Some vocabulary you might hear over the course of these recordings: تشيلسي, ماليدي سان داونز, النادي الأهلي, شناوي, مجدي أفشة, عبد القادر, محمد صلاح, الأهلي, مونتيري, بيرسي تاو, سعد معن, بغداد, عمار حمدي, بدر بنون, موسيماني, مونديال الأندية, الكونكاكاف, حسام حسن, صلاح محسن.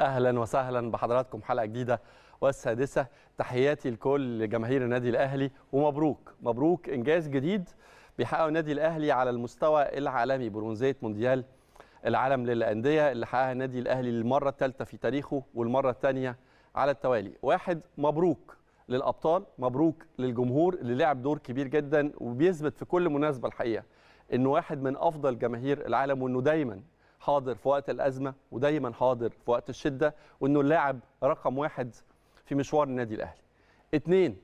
أهلا وسهلا بحضراتكم حلقة جديدة والسادسة. تحياتي لكل جماهير النادي الأهلي ومبروك مبروك إنجاز جديد بيحققه النادي الأهلي على المستوى العالمي، برونزية مونديال العالم للأندية اللي حققها النادي الأهلي للمرة الثالثة في تاريخه والمرة الثانية على التوالي. واحد، مبروك للأبطال، مبروك للجمهور اللي لعب دور كبير جدا وبيثبت في كل مناسبة الحقيقة إنه واحد من أفضل جماهير العالم، وإنه دايما حاضر في وقت الأزمة ودايما حاضر في وقت الشدة، وإنه اللاعب رقم واحد في مشوار النادي الأهلي. اتنين،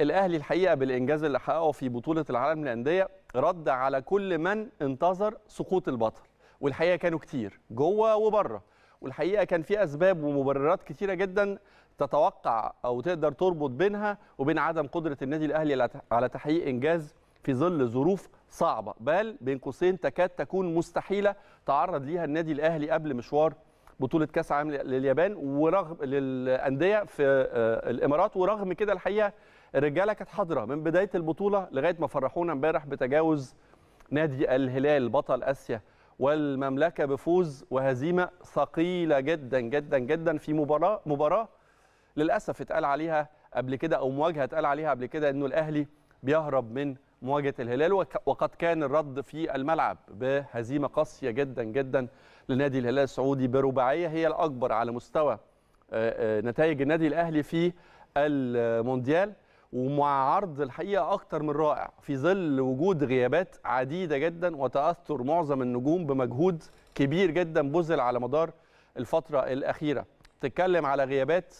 الأهلي الحقيقة بالإنجاز اللي حققه في بطولة العالم للأندية رد على كل من انتظر سقوط البطل، والحقيقة كانوا كتير جوه وبره، والحقيقة كان في أسباب ومبررات كتيرة جدا تتوقع أو تقدر تربط بينها وبين عدم قدرة النادي الأهلي على تحقيق إنجاز في ظل ظروف صعبة، بل بين قوسين تكاد تكون مستحيلة تعرض ليها النادي الأهلي قبل مشوار بطولة كأس العالم لليابان ورغم للأندية في الإمارات. ورغم كده الحقيقة الرجالة كانت حاضرة من بداية البطولة لغاية ما فرحونا امبارح بتجاوز نادي الهلال بطل آسيا والمملكة بفوز وهزيمة ثقيلة جدا جدا جدا في مباراة للأسف اتقال عليها قبل كده، أو مواجهة اتقال عليها قبل كده إنه الأهلي بيهرب من مواجهة الهلال، وقد كان الرد في الملعب بهزيمة قاسية جدا جدا لنادي الهلال السعودي برباعية هي الأكبر على مستوى نتائج النادي الأهلي في المونديال، ومع عرض الحقيقة أكتر من رائع في ظل وجود غيابات عديدة جدا وتأثر معظم النجوم بمجهود كبير جدا بذل على مدار الفترة الأخيرة. تتكلم على غيابات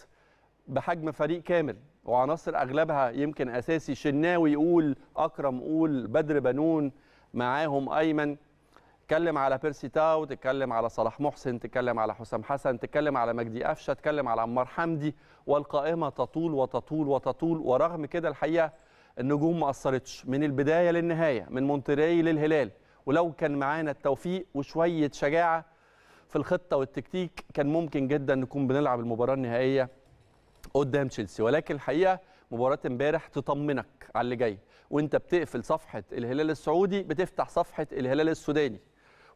بحجم فريق كامل وعناصر أغلبها يمكن أساسي، شناوي يقول، أكرم يقول، بدر بنون معاهم، أيمن، تتكلم على بيرسي تاو، تتكلم على صلاح محسن، تتكلم على حسام حسن، تتكلم على مجدي أفشة، تتكلم على عمار حمدي، والقائمة تطول وتطول وتطول. ورغم كده الحقيقة النجوم ما أثرتش من البداية للنهاية، من مونتيري للهلال، ولو كان معانا التوفيق وشوية شجاعة في الخطة والتكتيك كان ممكن جدا نكون بنلعب المباراة النهائية قدام تشيلسي. ولكن الحقيقة مباراة امبارح تطمنك على اللي جاي، وانت بتقفل صفحة الهلال السعودي بتفتح صفحة الهلال السوداني.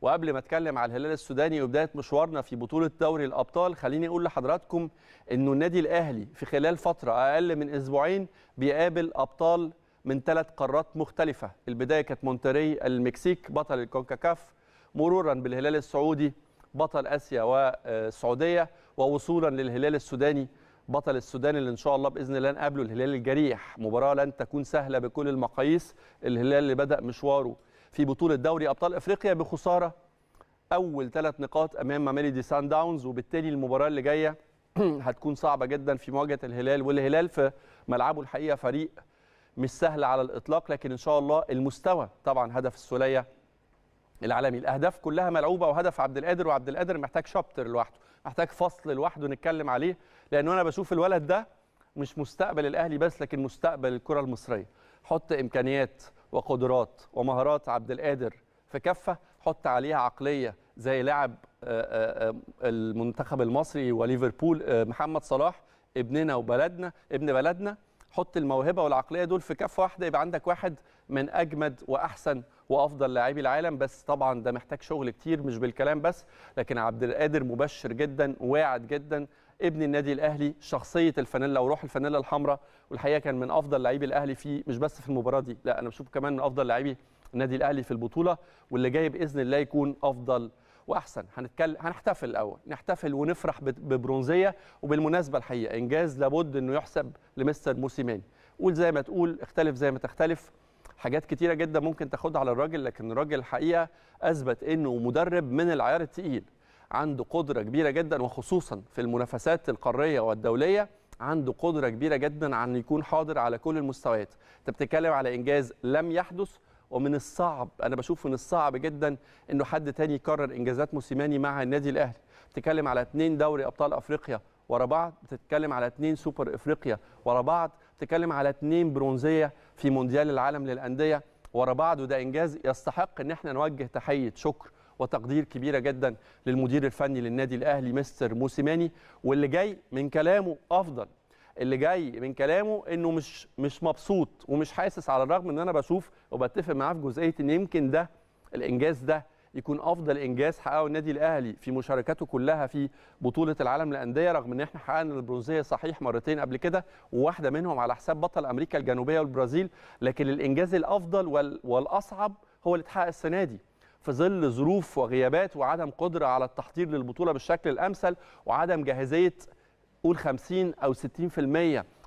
وقبل ما اتكلم على الهلال السوداني وبدايه مشوارنا في بطوله دوري الابطال، خليني اقول لحضراتكم انه النادي الاهلي في خلال فتره اقل من اسبوعين بيقابل ابطال من 3 قارات مختلفه. البدايه كانت مونتيري المكسيك بطل الكونكاكاف، مرورا بالهلال السعودي بطل اسيا والسعوديه، ووصولا للهلال السوداني بطل السودان اللي ان شاء الله باذن الله نقابله الهلال الجريح. مباراه لن تكون سهله بكل المقاييس، الهلال اللي بدا مشواره في بطولة دوري أبطال أفريقيا بخسارة أول 3 نقاط أمام ماليدي سان داونز، وبالتالي المباراة اللي جاية هتكون صعبة جدا في مواجهة الهلال، والهلال في ملعبه الحقيقة فريق مش سهل على الإطلاق، لكن إن شاء الله المستوى طبعا هدف السولية العالمي. الأهداف كلها ملعوبة، وهدف عبد القادر، وعبد القادر محتاج شابتر لوحده، محتاج فصل لوحده نتكلم عليه، لأنه أنا بشوف الولد ده مش مستقبل الأهلي بس، لكن مستقبل الكرة المصرية. حط إمكانيات وقدرات ومهارات عبد القادر في كفه، حط عليها عقليه زي لاعب المنتخب المصري وليفربول محمد صلاح، ابننا وبلدنا، ابن بلدنا، حط الموهبه والعقليه دول في كفه واحده يبقى عندك واحد من اجمد واحسن وافضل لاعبي العالم. بس طبعا ده محتاج شغل كتير مش بالكلام بس، لكن عبد القادر مبشر جدا واعد جدا، ابن النادي الاهلي، شخصيه الفانيلا وروح الفانيلا الحمراء، والحقيقه كان من افضل لاعبي الاهلي في مش بس في المباراه دي، لا انا بشوفه كمان من افضل لاعبي النادي الاهلي في البطوله، واللي جاي باذن الله يكون افضل واحسن. هنحتفل الاول، نحتفل ونفرح ببرونزيه. وبالمناسبه الحقيقه انجاز لابد انه يحسب لمستر موسيماني، قول زي ما تقول، اختلف زي ما تختلف، حاجات كتيره جدا ممكن تاخدها على الراجل، لكن الراجل الحقيقه اثبت انه مدرب من العيار الثقيل، عنده قدرة كبيرة جدا وخصوصا في المنافسات القارية والدولية، عنده قدرة كبيرة جدا عن يكون حاضر على كل المستويات. انت بتتكلم على إنجاز لم يحدث، ومن الصعب، أنا بشوف من الصعب جدا إنه حد تاني يكرر إنجازات موسيماني مع النادي الأهلي. بتتكلم على 2 دوري أبطال أفريقيا ورا بعض، بتتكلم على 2 سوبر أفريقيا ورا بعض، بتتكلم على 2 برونزية في مونديال العالم للأندية ورا بعض، وده إنجاز يستحق إن احنا نوجه تحية شكر وتقدير كبيرة جدا للمدير الفني للنادي الأهلي مستر موسيماني. واللي جاي من كلامه أفضل، اللي جاي من كلامه إنه مش مبسوط ومش حاسس، على الرغم إن أنا بشوف وبتفق معاه في جزئية إن يمكن ده الإنجاز ده يكون افضل انجاز حققه النادي الاهلي في مشاركاته كلها في بطوله العالم للانديه، رغم ان احنا حققنا البرونزيه صحيح مرتين قبل كده، وواحده منهم على حساب بطل امريكا الجنوبيه والبرازيل، لكن الانجاز الافضل والاصعب هو اللي اتحقق السنه دي في ظل ظروف وغيابات وعدم قدره على التحضير للبطوله بالشكل الامثل، وعدم جاهزيه قول 50 او 60%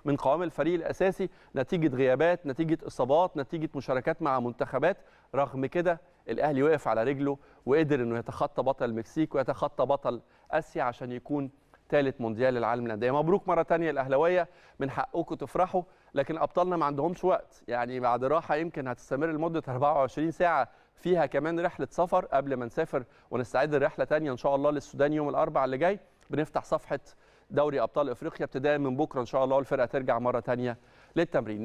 من قوام الفريق الاساسي نتيجه غيابات، نتيجه اصابات، نتيجه مشاركات مع منتخبات. رغم كده الاهلي وقف على رجله وقدر انه يتخطى بطل المكسيك ويتخطى بطل اسيا عشان يكون ثالث مونديال العالم للانديه. مبروك مره ثانيه الاهلاويه، من حقكم تفرحوا، لكن ابطالنا ما عندهمش وقت، يعني بعد راحه يمكن هتستمر لمده 24 ساعه فيها كمان رحله سفر قبل ما نسافر ونستعد لرحله ثانيه ان شاء الله للسودان يوم الاربعاء اللي جاي. بنفتح صفحه دوري ابطال افريقيا ابتداء من بكره ان شاء الله، والفرقه ترجع مره ثانيه للتمرين.